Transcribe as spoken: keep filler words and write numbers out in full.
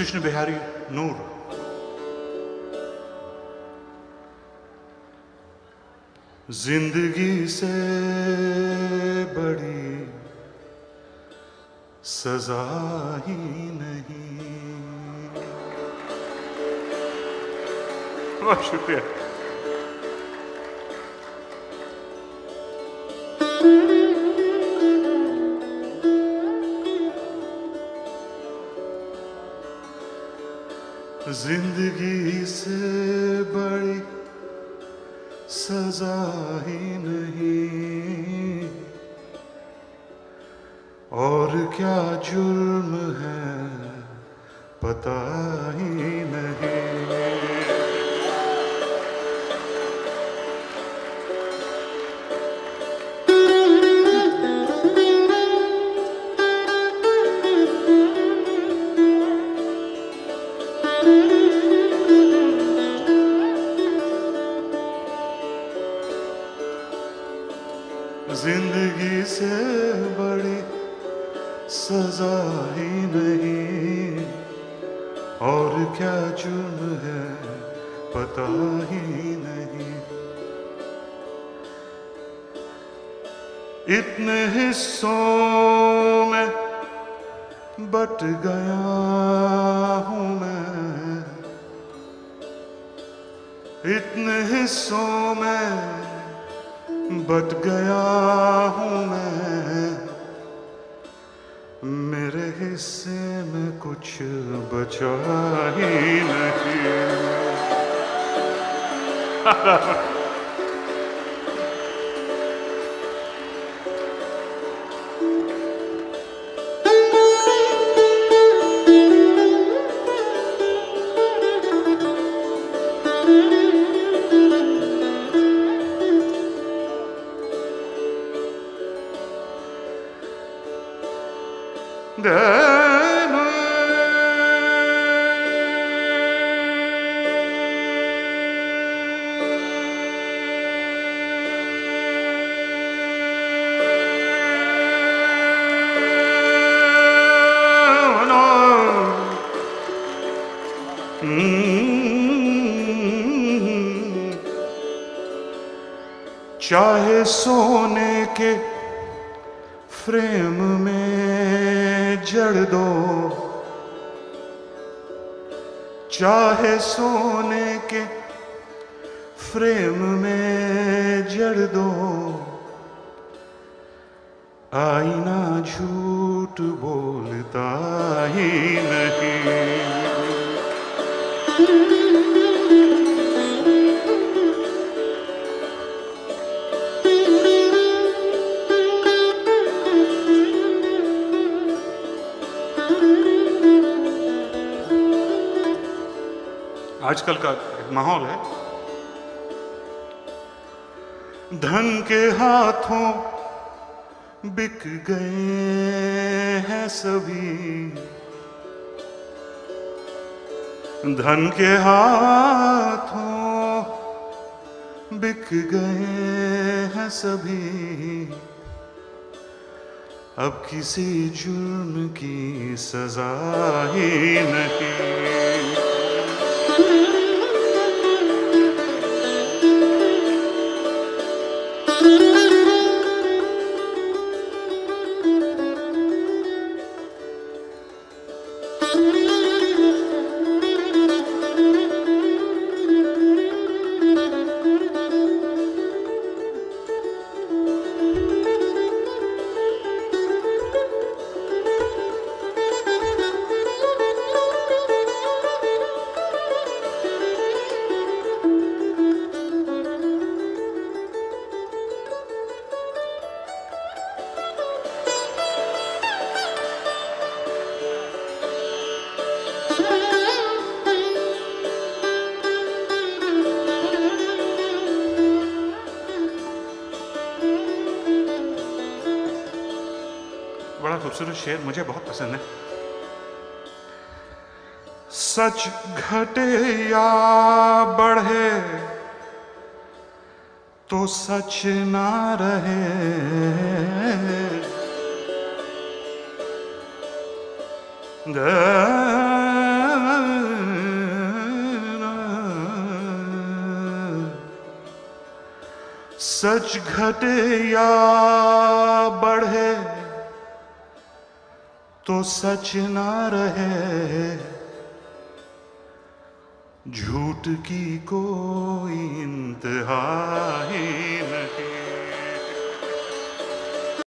कृष्ण बिहारी नूर। जिंदगी से बड़ी सजा ही नहीं। बहुत शुक्रिया। जिंदगी से बड़ी सजा ही नहीं, और क्या जुर्म है पता ही जिंदगी से बड़ी सजा ही नहीं, और क्या जुर्म है पता ही नहीं। इतने हिस्सों में बट गया हूँ मैं, इतने हिस्सों में बट गया हूँ मैं, मेरे हिस्से में कुछ बचा ही नहीं। चाहे सोने के फ्रेम में जड़ दो, चाहे सोने के फ्रेम में जड़ दो, आईना झूठ बोलता ही नहीं। आजकल का माहौल है, धन के हाथों बिक गए हैं सभी, धन के हाथों बिक गए हैं सभी, अब किसी जुर्म की सजा ही नहीं। बड़ा खूबसूरत शेर, मुझे बहुत पसंद है। सच घटे या बढ़े तो सच ना रहे। सच घटे या बढ़े तो सच ना रहे, झूठ की कोई इंतहा ही नहीं।